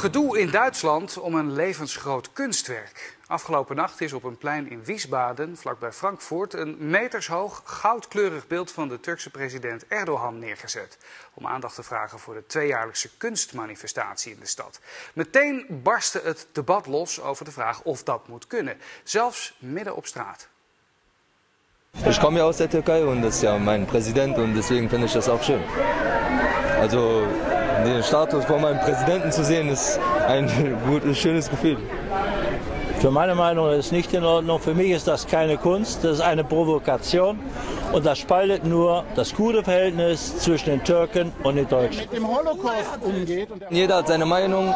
Gedoe in Duitsland om een levensgroot kunstwerk. Afgelopen nacht is op een plein in Wiesbaden, vlakbij Frankfurt, een metershoog goudkleurig beeld van de Turkse president Erdogan neergezet. Om aandacht te vragen voor de tweejaarlijkse kunstmanifestatie in de stad. Meteen barstte het debat los over de vraag of dat moet kunnen. Zelfs midden op straat. Ich komme ja aus der Türkei und das ist ja mein Präsident und deswegen finde ich das auch schön. Also den Status von meinem Präsidenten zu sehen, ist ein gutes, schönes Gefühl. Für meine Meinung ist es nicht in Ordnung. Für mich ist das keine Kunst, das ist eine Provokation. Und das spaltet nur das gute Verhältnis zwischen den Türken und den Deutschen. Mit dem Holocaust umgeht. Jeder hat seine Meinung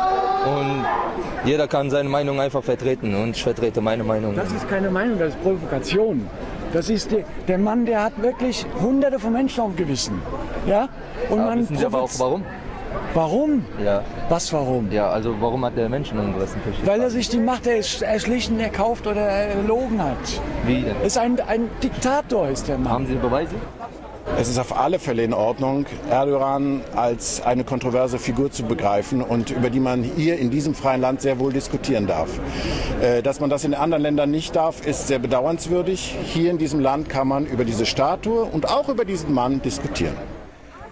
und jeder kann seine Meinung einfach vertreten. Und ich vertrete meine Meinung. Das ist keine Meinung, das ist Provokation. Das ist der Mann, der hat wirklich hunderte von Menschen auf dem Gewissen. Ja? Und ja, man wissen Sie aber auch warum? Warum? Ja. Was warum? Ja, also warum hat der Menschen umgerissen? Weil er sich die Macht erschlichen, erkauft oder erlogen hat. Wie denn? Ist ein Diktator ist der Mann. Haben Sie Beweise? Es ist auf alle Fälle in Ordnung, Erdogan als eine kontroverse Figur zu begreifen und über die man hier in diesem freien Land sehr wohl diskutieren darf. Dass man das in anderen Ländern nicht darf, ist sehr bedauernswürdig. Hier in diesem Land kann man über diese Statue und auch über diesen Mann diskutieren.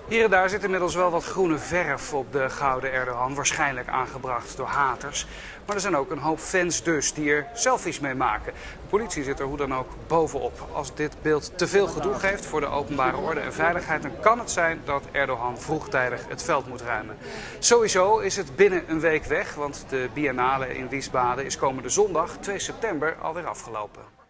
Hier en daar zit inmiddels wel wat groene verf op de gouden Erdogan, waarschijnlijk aangebracht door haters. Maar er zijn ook een hoop fans dus die er selfies mee maken. De politie zit er hoe dan ook bovenop. Als dit beeld te veel gedoe geeft voor de openbare orde en veiligheid, dan kan het zijn dat Erdogan vroegtijdig het veld moet ruimen. Sowieso is het binnen een week weg, want de Biennale in Wiesbaden is komende zondag, 2 september, alweer afgelopen.